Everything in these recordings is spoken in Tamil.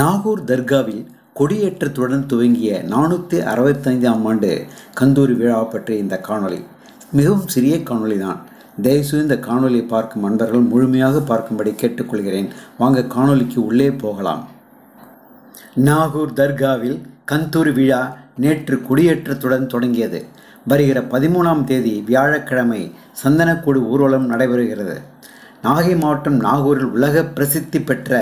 நாகூர் தர்காவில் கொடியேற்றத்துடன் துவங்கிய 465 ஆண்டு கந்தூரி விழா பற்றிய இந்த காணொளி மிகவும் சிறிய காணொளி தான். தயவுசெய்து இந்த காணொலியை பார்க்கும் அன்பர்கள் முழுமையாக பார்க்கும்படி கேட்டுக்கொள்கிறேன். வாங்க காணொலிக்கு உள்ளே போகலாம். நாகூர் தர்காவில் கந்தூரி விழா நேற்று கொடியேற்றத்துடன் தொடங்கியது. வருகிற 13ஆம் தேதி வியாழக்கிழமை சந்தனக்கூடு ஊர்வலம் நடைபெறுகிறது. நாகை மாவட்டம் நாகூரில் உலக பிரசித்தி பெற்ற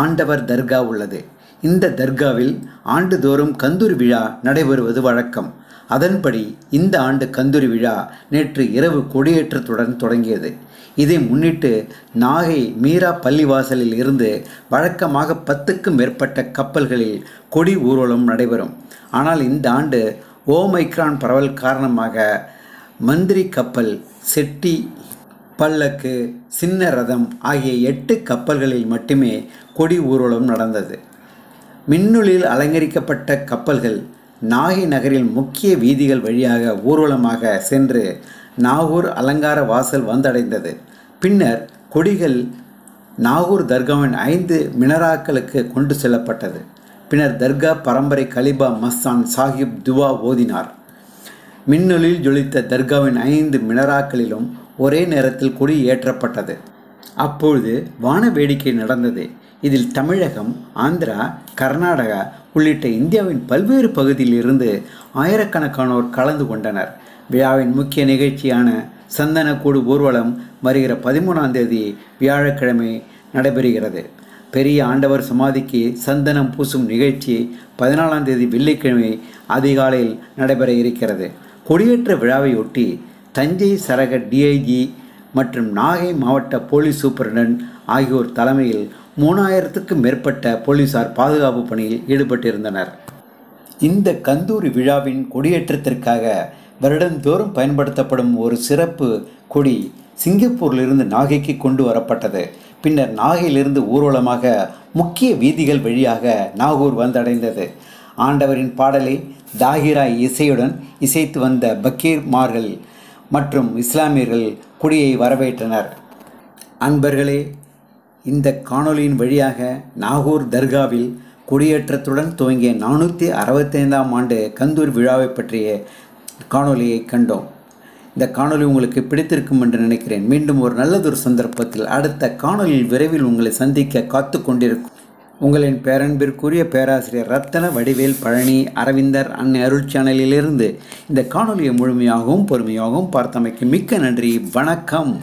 ஆண்டவர் தர்கா உள்ளது. இந்த தர்காவில் ஆண்டுதோறும் கந்தூரி விழா நடைபெறுவது வழக்கம். அதன்படி இந்த ஆண்டு கந்தூரி விழா நேற்று இரவு கொடியேற்றத்துடன் தொடங்கியது. இதை முன்னிட்டு நாகை மீரா பள்ளிவாசலில் இருந்து வழக்கமாக 10க்கும் மேற்பட்ட கப்பல்களில் கொடி ஊர்வலம் நடைபெறும். ஆனால் இந்த ஆண்டு ஓமைக்ரான் பரவல் காரணமாக மந்திரி கப்பல், செட்டி பல்லக்கு, சின்ன ரதம் ஆகிய 8 கப்பல்களில் மட்டுமே கொடி ஊர்வலம் நடந்தது. மின்னொளியில் அலங்கரிக்கப்பட்ட கப்பல்கள் நாகை நகரில் முக்கிய வீதிகள் வழியாக ஊர்வலமாக சென்று நாகூர் அலங்கார வாசல் வந்தடைந்தது. பின்னர் கொடிகள் நாகூர் தர்காவின் 5 மினாராக்களுக்கு கொண்டு செல்லப்பட்டது. பின்னர் தர்கா பரம்பரை கலிபா மஸ்தான் சாஹிப் துவா ஓதினார். மின்னொலியில் ஜொலித்த தர்காவின் 5 மினாராக்களிலும் ஒரே நேரத்தில் கொடி ஏற்றப்பட்டது. அப்பொழுது வான வேடிக்கை நடந்தது. இதில் தமிழகம், ஆந்திரா, கர்நாடகா உள்ளிட்ட இந்தியாவின் பல்வேறு பகுதியில் இருந்து ஆயிரக்கணக்கானோர் கலந்து கொண்டனர். விழாவின் முக்கிய நிகழ்ச்சியான சந்தனக்கூடு ஊர்வலம் வருகிற 13ஆம் தேதி வியாழக்கிழமை நடைபெறுகிறது. பெரிய ஆண்டவர் சமாதிக்கு சந்தனம் பூசும் நிகழ்ச்சி 14ஆம் தேதி வெள்ளிக்கிழமை அதிகாலையில் நடைபெற இருக்கிறது. கொடியேற்ற விழாவையொட்டி தஞ்சை சரக டிஐஜி மற்றும் நாகை மாவட்ட போலீஸ் சூப்பரிண்டன்ட் ஆகியோர் தலைமையில் 3000க்கும் மேற்பட்ட போலீசார் பாதுகாப்பு பணியில் ஈடுபட்டிருந்தனர். இந்த கந்தூரி விழாவின் கொடியேற்றத்திற்காக வருடந்தோறும் பயன்படுத்தப்படும் ஒரு சிறப்பு கொடி சிங்கப்பூரிலிருந்து நாகைக்கு கொண்டு வரப்பட்டது. பின்னர் நாகையிலிருந்து ஊர்வலமாக முக்கிய வீதிகள் வழியாக நாகூர் வந்தடைந்தது. ஆண்டவரின் பாடலை தாகிரா இசையுடன் இசைத்து வந்த பக்கீர்மார்கள் மற்றும் இஸ்லாமியர்கள் கொடியை வரவேற்றனர். அன்பர்களே, இந்த காணொலியின் வழியாக நாகூர் தர்காவில் கொடியேற்றத்துடன் துவங்கிய 465 ஆண்டு கந்தூரி விழாவை பற்றிய காணொலியை கண்டோம். இந்த காணொலி உங்களுக்கு பிடித்திருக்கும் என்று நினைக்கிறேன். மீண்டும் ஒரு நல்லதொரு சந்தர்ப்பத்தில் அடுத்த காணொலியில் விரைவில் உங்களை சந்திக்க காத்து கொண்டிருக்கும் உங்களின் பேரன்பிற்குரிய பேராசிரியர் ரத்தன வடிவேல் பழனி. அரவிந்தர் அன்னை அருள் சேனலிலிருந்து இந்த காணொலியை முழுமையாகவும் பொறுமையாகவும் பார்த்தமைக்கு மிக்க நன்றி. வணக்கம்.